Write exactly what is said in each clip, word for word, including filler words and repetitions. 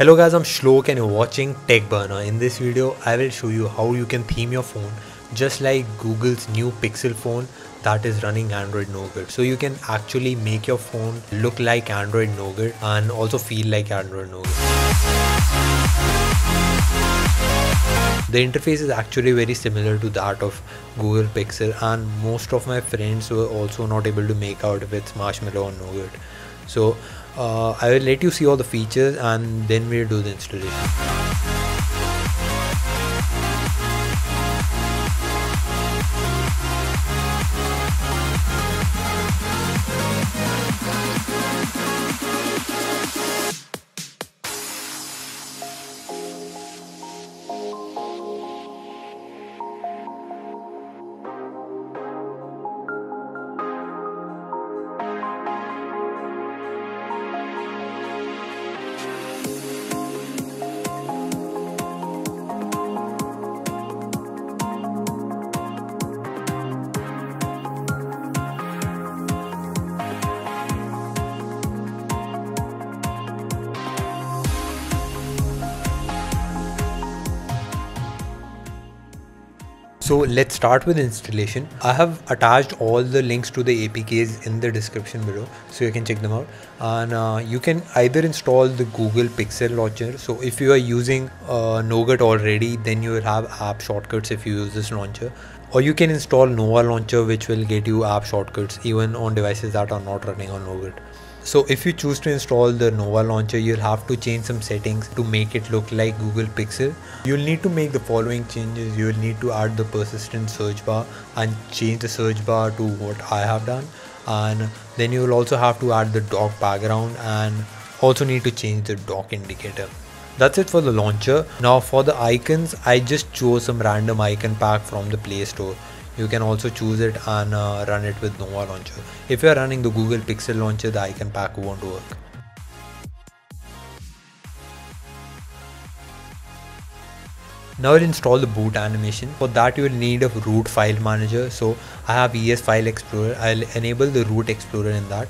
Hello guys, I'm Shlok and you're watching Tech Burner. In this video, I will show you how you can theme your phone just like Google's new Pixel phone that is running Android Nougat. So you can actually make your phone look like Android Nougat and also feel like Android Nougat. The interface is actually very similar to that of Google Pixel, and most of my friends were also not able to make out if it's Marshmallow or Nougat. So uh, I will let you see all the features and then we'll do the installation. So let's start with installation. I have attached all the links to the A P Ks in the description below, so you can check them out. And uh, you can either install the Google Pixel launcher. So if you are using uh, Nougat already, then you will have app shortcuts if you use this launcher. Or you can install Nova Launcher, which will get you app shortcuts even on devices that are not running on Nougat. So if you choose to install the Nova Launcher, you'll have to change some settings to make it look like Google Pixel. You'll need to make the following changes. You'll need to add the persistent search bar and change the search bar to what I have done. And then you'll also have to add the dock background and also need to change the dock indicator. That's it for the launcher. Now for the icons, I just chose some random icon pack from the Play Store. You can also choose it and uh, run it with Nova Launcher. If you are running the Google Pixel launcher, the icon pack won't work. Now I'll install the boot animation. For that you will need a root file manager. So I have E S File Explorer. I'll enable the root explorer in that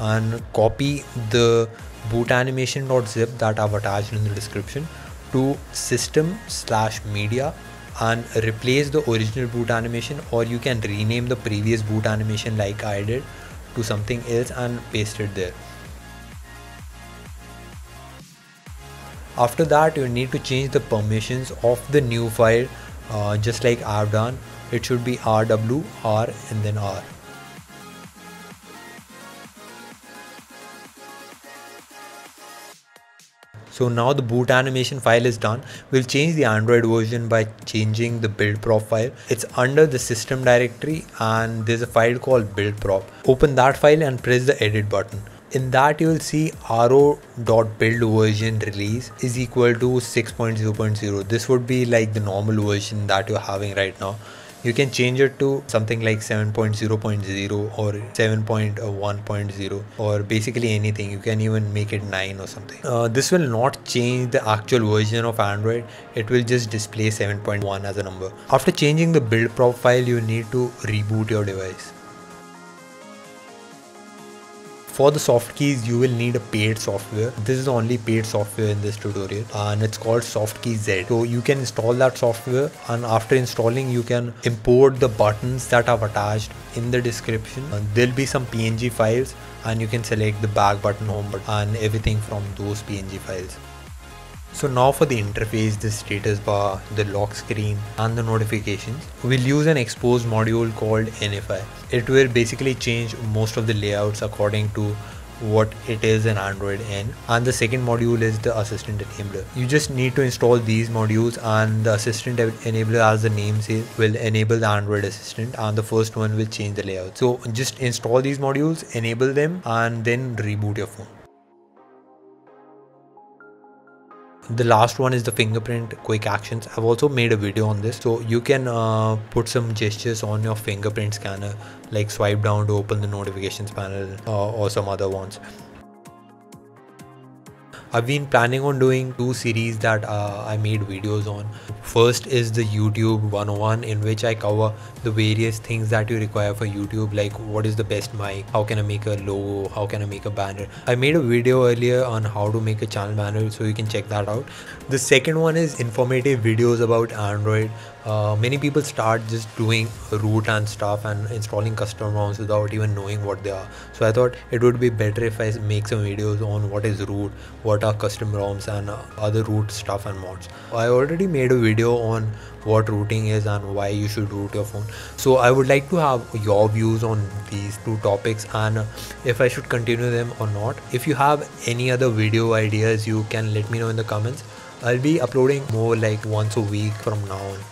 and copy the boot animation dot zip that I've attached in the description to system slash media and replace the original boot animation, or you can rename the previous boot animation like I did to something else and paste it there. After that you need to change the permissions of the new file uh, just like I've done. It should be R W, R and then R. So now the boot animation file is done. We'll change the Android version by changing the build prop file. It's under the system directory and there's a file called build prop. Open that file and press the edit button. In that you will see R O dot build version release is equal to six point zero point zero. This would be like the normal version that you're having right now. You can change it to something like seven point zero point zero or seven point one point zero or basically anything. You can even make it nine or something. Uh, this will not change the actual version of Android. It will just display seven point one as a number. After changing the build prop file, you need to reboot your device. For the SoftKeyZ, you will need a paid software. This is the only paid software in this tutorial and it's called SoftKeyZ. So you can install that software, and after installing you can import the buttons that I've attached in the description. And there'll be some P N G files and you can select the back button, home button and everything from those P N G files. So now for the interface, the status bar, the lock screen and the notifications, we'll use an exposed module called N F I. It will basically change most of the layouts according to what it is in Android N. And the second module is the Assistant Enabler. You just need to install these modules, and the Assistant Enabler, as the name says, will enable the Android Assistant, and the first one will change the layout. So just install these modules, enable them and then reboot your phone. The last one is the fingerprint quick actions. I've also made a video on this, so you can uh, put some gestures on your fingerprint scanner, like swipe down to open the notifications panel uh, or some other ones. I've been planning on doing two series that uh, I made videos on. First is the YouTube one oh one, in which I cover the various things that you require for YouTube, like what is the best mic, how can I make a logo, how can I make a banner. I made a video earlier on how to make a channel banner, so you can check that out. The second one is informative videos about Android. Uh, many people start just doing root and stuff and installing custom ROMs without even knowing what they are. So I thought it would be better if I make some videos on what is root, what are custom ROMs and uh, other root stuff and mods. I already made a video on what rooting is and why you should root your phone. So I would like to have your views on these two topics and uh, if I should continue them or not. If you have any other video ideas, you can let me know in the comments. I'll be uploading more like once a week from now on.